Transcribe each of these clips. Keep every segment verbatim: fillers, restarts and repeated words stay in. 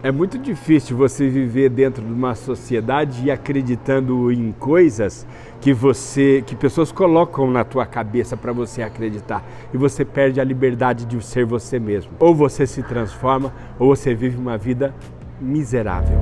É muito difícil você viver dentro de uma sociedade e acreditando em coisas que você, que pessoas colocam na tua cabeça para você acreditar, e você perde a liberdade de ser você mesmo. Ou você se transforma ou você vive uma vida miserável.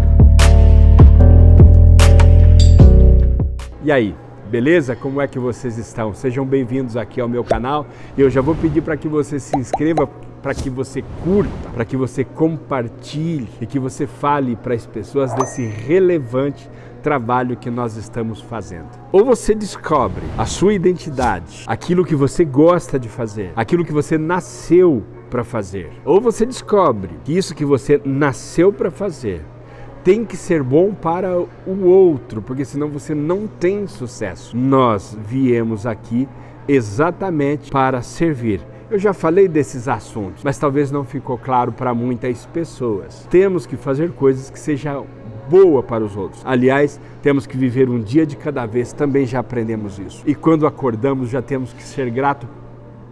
E aí? Beleza? Como é que vocês estão? Sejam bem-vindos aqui ao meu canal, e eu já vou pedir para que você se inscreva, para que você curta, para que você compartilhe e que você fale para as pessoas desse relevante trabalho que nós estamos fazendo. Ou você descobre a sua identidade, aquilo que você gosta de fazer, aquilo que você nasceu para fazer. Ou você descobre que isso que você nasceu para fazer tem que ser bom para o outro, porque senão você não tem sucesso. Nós viemos aqui exatamente para servir. Eu já falei desses assuntos, mas talvez não ficou claro para muitas pessoas. Temos que fazer coisas que sejam boas para os outros. Aliás, temos que viver um dia de cada vez, também já aprendemos isso. E quando acordamos, já temos que ser gratos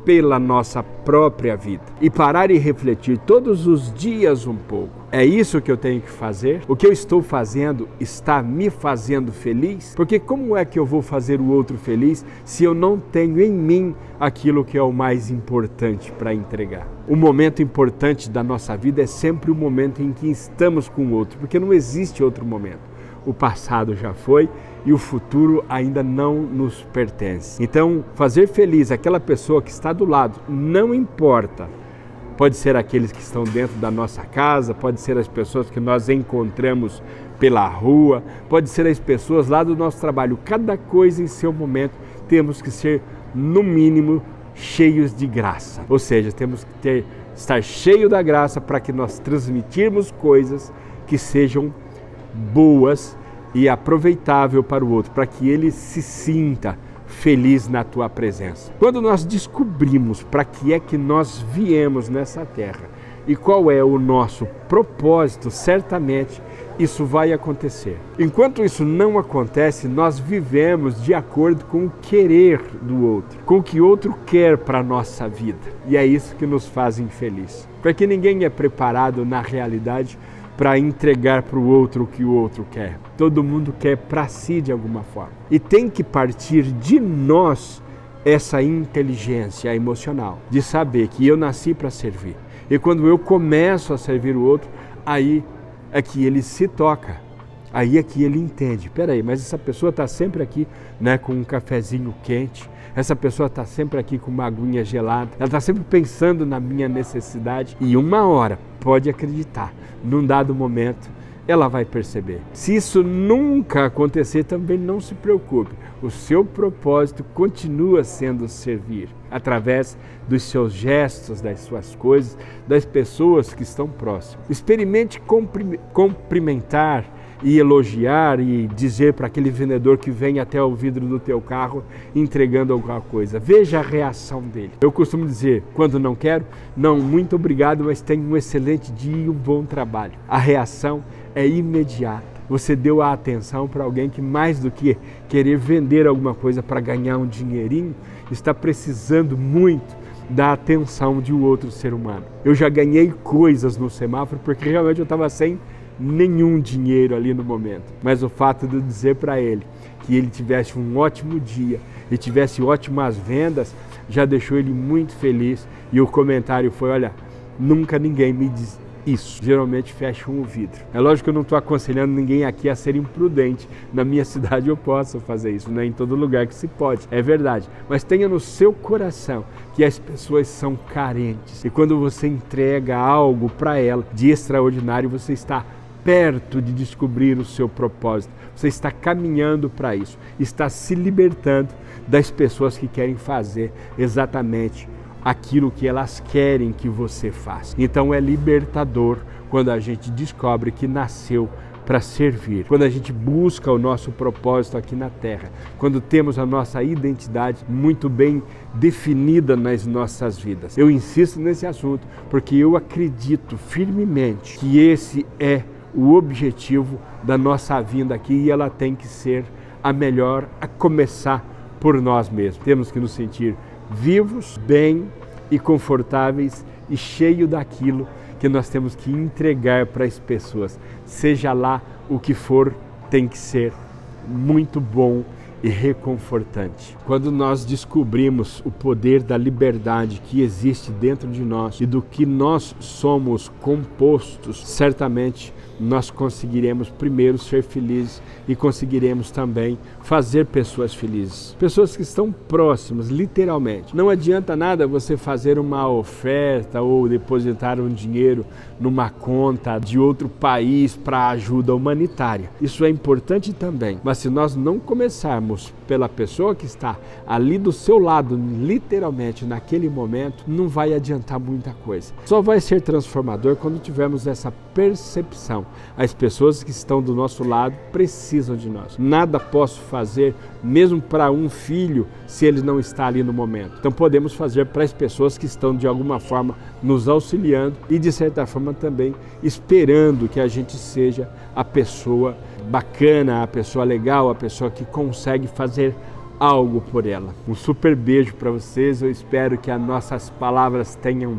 pela nossa própria vida e parar e refletir todos os dias um pouco. É isso que eu tenho que fazer? O que eu estou fazendo está me fazendo feliz? Porque como é que eu vou fazer o outro feliz se eu não tenho em mim aquilo que é o mais importante para entregar? O momento importante da nossa vida é sempre o momento em que estamos com o outro, porque não existe outro momento. O passado já foi e o futuro ainda não nos pertence. Então, fazer feliz aquela pessoa que está do lado, não importa. Pode ser aqueles que estão dentro da nossa casa, pode ser as pessoas que nós encontramos pela rua, pode ser as pessoas lá do nosso trabalho. Cada coisa em seu momento, temos que ser, no mínimo, cheios de graça. Ou seja, temos que ter, estar cheio da graça para que nós transmitirmos coisas que sejam boas e aproveitável para o outro, para que ele se sinta feliz na tua presença. Quando nós descobrimos para que é que nós viemos nessa terra e qual é o nosso propósito, certamente isso vai acontecer. Enquanto isso não acontece, nós vivemos de acordo com o querer do outro, com o que o outro quer para a nossa vida. E é isso que nos faz infeliz, porque ninguém é preparado na realidade para entregar para o outro o que o outro quer. Todo mundo quer para si de alguma forma. E tem que partir de nós essa inteligência emocional, de saber que eu nasci para servir. E quando eu começo a servir o outro, aí é que ele se toca, aí é que ele entende. Peraí, mas essa pessoa está sempre aqui, né, com um cafezinho quente, essa pessoa está sempre aqui com uma aguinha gelada, ela está sempre pensando na minha necessidade. E uma hora, pode acreditar, num dado momento, ela vai perceber. Se isso nunca acontecer, também não se preocupe. O seu propósito continua sendo servir, através dos seus gestos, das suas coisas, das pessoas que estão próximas. Experimente cumprimentar e elogiar e dizer para aquele vendedor que vem até o vidro do teu carro entregando alguma coisa. Veja a reação dele. Eu costumo dizer, quando não quero, não, muito obrigado, mas tenha um excelente dia e um bom trabalho. A reação é imediata. Você deu a atenção para alguém que, mais do que querer vender alguma coisa para ganhar um dinheirinho, está precisando muito da atenção de um outro ser humano. Eu já ganhei coisas no semáforo porque realmente eu estava sem nenhum dinheiro ali no momento, mas o fato de eu dizer para ele que ele tivesse um ótimo dia e tivesse ótimas vendas já deixou ele muito feliz. E o comentário foi: olha, nunca ninguém me diz isso. Geralmente fecham o vidro. É lógico que eu não estou aconselhando ninguém aqui a ser imprudente. Na minha cidade eu posso fazer isso, né? Em todo lugar que se pode, é verdade. Mas tenha no seu coração que as pessoas são carentes, e quando você entrega algo para ela de extraordinário, você está perto de descobrir o seu propósito. Você está caminhando para isso, está se libertando das pessoas que querem fazer exatamente aquilo que elas querem que você faça. Então é libertador quando a gente descobre que nasceu para servir, quando a gente busca o nosso propósito aqui na Terra, quando temos a nossa identidade muito bem definida nas nossas vidas. Eu insisto nesse assunto porque eu acredito firmemente que esse é o objetivo da nossa vinda aqui, e ela tem que ser a melhor, a começar por nós mesmos. Temos que nos sentir vivos, bem e confortáveis e cheio daquilo que nós temos que entregar para as pessoas. Seja lá o que for, tem que ser muito bom e reconfortante. Quando nós descobrimos o poder da liberdade que existe dentro de nós e do que nós somos compostos, certamente nós conseguiremos primeiro ser felizes e conseguiremos também fazer pessoas felizes. Pessoas que estão próximas, literalmente. Não adianta nada você fazer uma oferta ou depositar um dinheiro numa conta de outro país para ajuda humanitária. Isso é importante também, mas se nós não começarmos pela pessoa que está ali do seu lado, literalmente naquele momento, não vai adiantar muita coisa. Só vai ser transformador quando tivermos essa percepção. As pessoas que estão do nosso lado precisam de nós. Nada posso fazer, mesmo para um filho, se ele não está ali no momento. Então podemos fazer para as pessoas que estão de alguma forma nos auxiliando e de certa forma também esperando que a gente seja a pessoa bacana, a pessoa legal, a pessoa que consegue fazer algo por ela. Um super beijo para vocês, eu espero que as nossas palavras tenham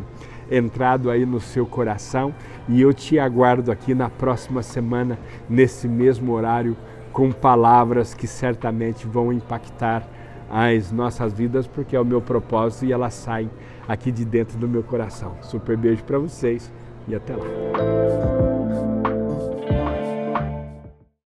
entrado aí no seu coração e eu te aguardo aqui na próxima semana, nesse mesmo horário, com palavras que certamente vão impactar as nossas vidas, porque é o meu propósito e elas saem aqui de dentro do meu coração. Super beijo para vocês e até lá.